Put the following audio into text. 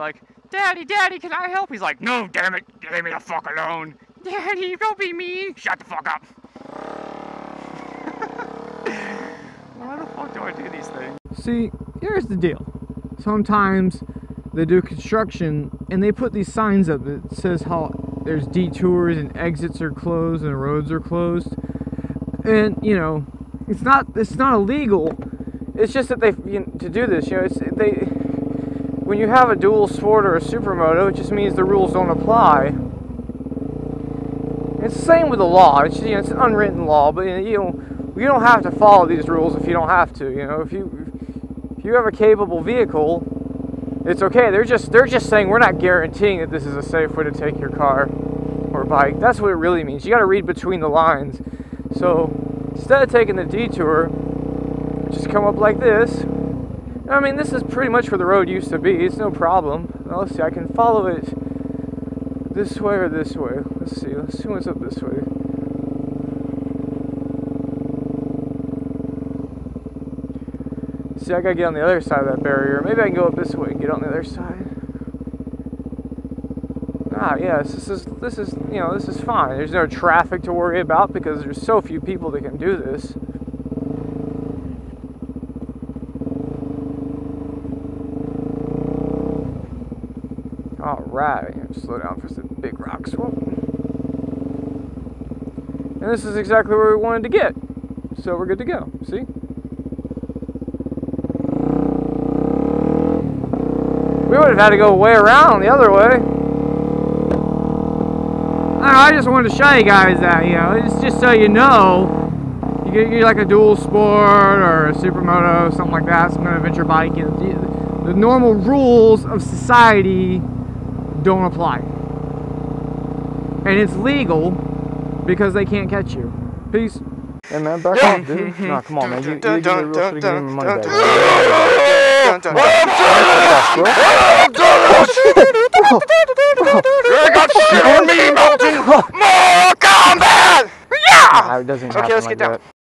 like, Daddy, Daddy, can I help? He's like, no, damn it, leave me the fuck alone. Daddy, don't be mean. Shut the fuck up. Why the fuck do I do these things? See, here's the deal. Sometimes they do construction and they put these signs up that says how there's detours and exits are closed and roads are closed. And, you know, it's not illegal. It's just that they, you know, to do this, you know, when you have a dual sport or a supermoto, it just means the rules don't apply. It's the same with the law. It's, you know, it's an unwritten law, but you don't have to follow these rules if you don't have to. You know, if you have a capable vehicle, it's okay. They're just saying we're not guaranteeing that this is a safe way to take your car or bike. That's what it really means. You got to read between the lines. So instead of taking the detour, just come up like this. I mean, this is pretty much where the road used to be. It's no problem. Now, let's see. I can follow it this way or this way. Let's see. Let's see what's up this way. See, I gotta get on the other side of that barrier. Maybe I can go up this way and get on the other side. Ah, yes. This is you know, this is fine. There's no traffic to worry about because there's so few people that can do this. Alright, slow down for some big rocks. Whoa. And this is exactly where we wanted to get. So we're good to go. See? We would have had to go way around the other way. I don't know, I just wanted to show you guys that, you know, it's just so you know. You get like a dual sport or a supermoto, something like that, some kind of adventure bike. You know, the normal rules of society don't apply, and it's legal because they can't catch you. Peace. Hey man, back off, dude. No, come on, man. You did a real shitty game of money back. You got shit on me, Mountain! More combat! Yeah! It doesn't happen like that. Okay, let's get down.